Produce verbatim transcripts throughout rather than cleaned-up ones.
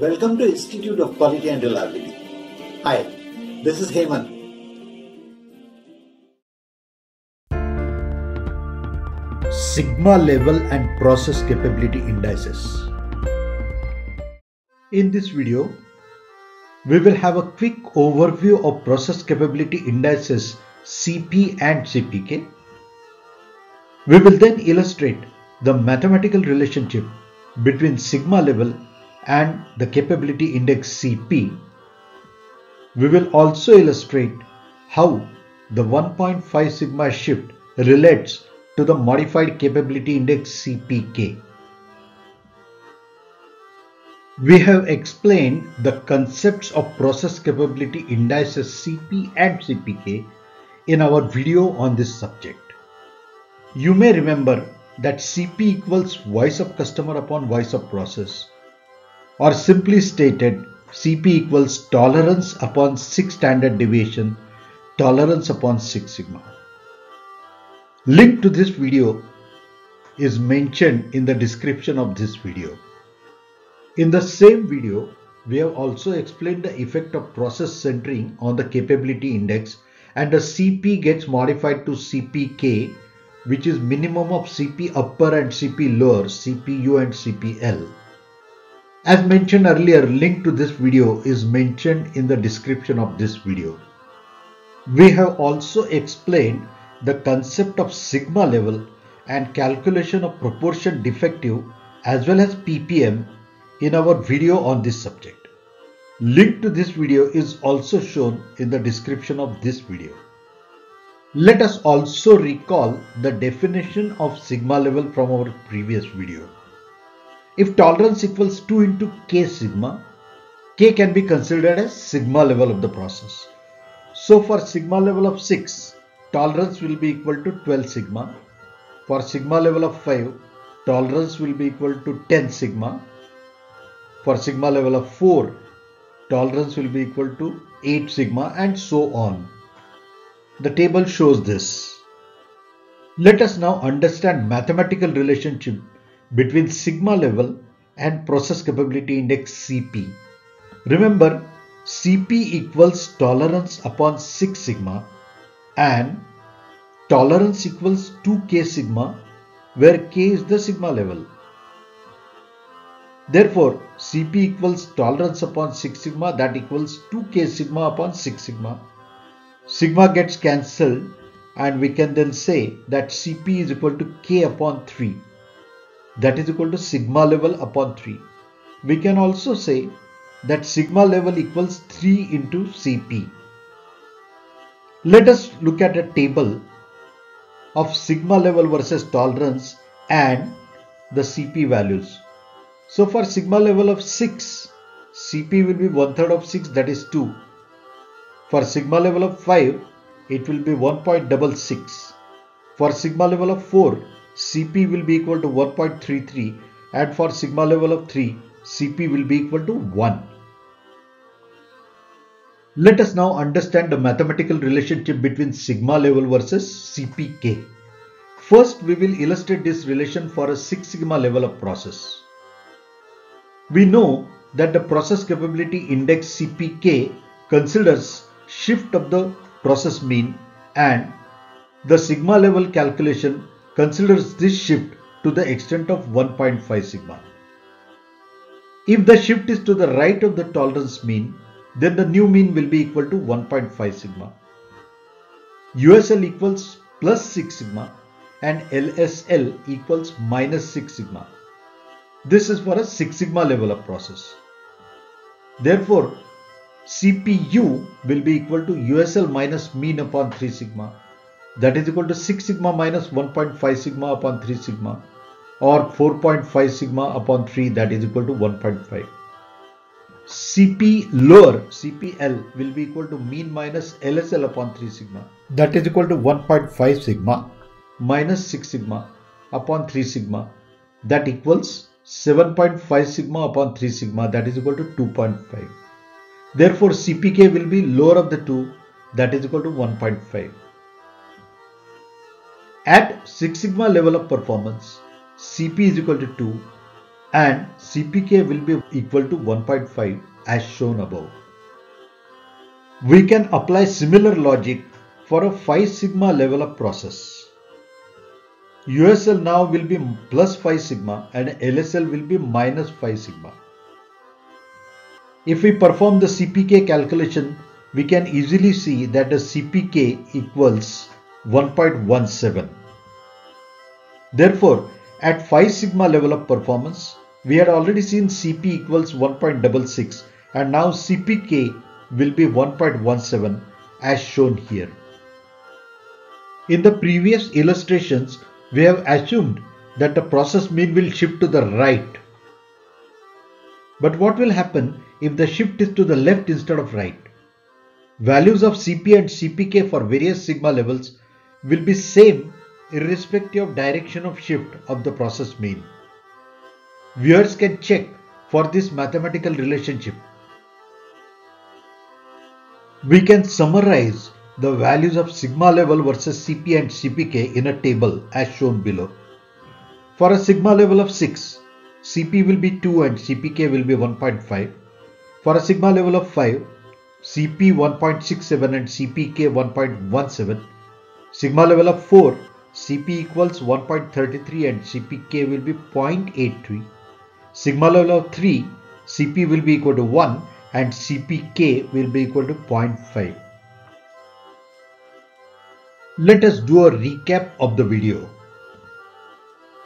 Welcome to Institute of Quality and Reliability. Hi, this is Hemant. Sigma level and process capability indices. In this video, we will have a quick overview of process capability indices C P and C P K. We will then illustrate the mathematical relationship between sigma level and the capability index C P. We will also illustrate how the one point five sigma shift relates to the modified capability index C P K. We have explained the concepts of process capability indices C P and C P K in our video on this subject. You may remember that C P equals voice of customer upon voice of process, or simply stated, C P equals tolerance upon six standard deviation, tolerance upon Six Sigma. Link to this video is mentioned in the description of this video. In the same video, we have also explained the effect of process centering on the capability index, and the C P gets modified to C P K, which is minimum of C P upper and C P lower, C P U and C P L. As mentioned earlier, link to this video is mentioned in the description of this video. We have also explained the concept of sigma level and calculation of proportion defective as well as P P M in our video on this subject. Link to this video is also shown in the description of this video. Let us also recall the definition of sigma level from our previous video. If tolerance equals two into K sigma, K can be considered as sigma level of the process. So for sigma level of six, tolerance will be equal to twelve sigma. For sigma level of five, tolerance will be equal to ten sigma. For sigma level of four, tolerance will be equal to eight sigma, and so on. The table shows this. Let us now understand mathematical relationship between sigma level and process capability index C P. Remember, C P equals tolerance upon six sigma and tolerance equals two K sigma, where K is the sigma level. Therefore, C P equals tolerance upon six sigma, that equals two K sigma upon six sigma. Sigma gets cancelled, and we can then say that C P is equal to K upon three. That is equal to sigma level upon three. We can also say that sigma level equals three into C P. Let us look at a table of sigma level versus tolerance and the C P values. So for sigma level of six, C P will be one third of six, that is two. For sigma level of five, it will be one point six six. For sigma level of four, C P will be equal to one point three three, and for sigma level of three, C P will be equal to one. Let us now understand the mathematical relationship between sigma level versus C P K. First, we will illustrate this relation for a six sigma level of process. We know that the process capability index C P K considers shift of the process mean, and the sigma level calculation considers this shift to the extent of one point five sigma. If the shift is to the right of the tolerance mean, then the new mean will be equal to one point five sigma. U S L equals plus six sigma and L S L equals minus six sigma. This is for a six sigma level of process. Therefore, C P U will be equal to U S L minus mean upon three sigma, that is equal to six sigma minus one point five sigma upon three sigma, or four point five sigma upon three, that is equal to one point five. C P lower, C P L, will be equal to mean minus L S L upon three sigma, that is equal to one point five sigma minus six sigma upon three sigma, that equals seven point five sigma upon three sigma, that is equal to two point five. Therefore, C P K will be lower of the two, that is equal to one point five. At six sigma level of performance, C P is equal to two and C P K will be equal to one point five as shown above. We can apply similar logic for a five sigma level of process. U S L now will be plus five sigma and L S L will be minus five sigma. If we perform the C P K calculation, we can easily see that the C P K equals one point one seven. Therefore, at five sigma level of performance, we had already seen Cp equals one point six six and now C P K will be one point one seven as shown here. In the previous illustrations, we have assumed that the process mean will shift to the right. But what will happen if the shift is to the left instead of right? Values of Cp and C P K for various sigma levels will be same irrespective of direction of shift of the process mean. Viewers can check for this mathematical relationship. We can summarize the values of sigma level versus Cp and C P K in a table as shown below. For a sigma level of six, Cp will be two and C P K will be one point five. For a sigma level of five, Cp one point six seven and C P K one point one seven. Sigma level of four, Cp equals one point three three and C P K will be zero point eight three. Sigma level of three, Cp will be equal to one and C P K will be equal to zero point five. Let us do a recap of the video.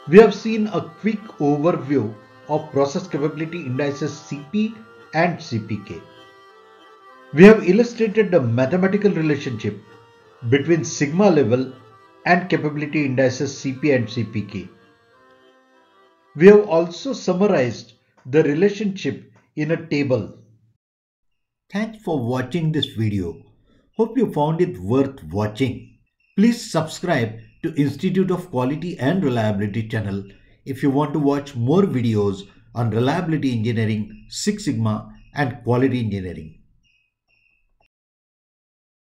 We have seen a quick overview of process capability indices Cp and C P K. We have illustrated the mathematical relationship between sigma level and capability indices Cp and C P K. We have also summarized the relationship in a table. Thanks for watching this video. Hope you found it worth watching. Please subscribe to Institute of Quality and Reliability channel if you want to watch more videos on reliability engineering, Six Sigma and quality engineering.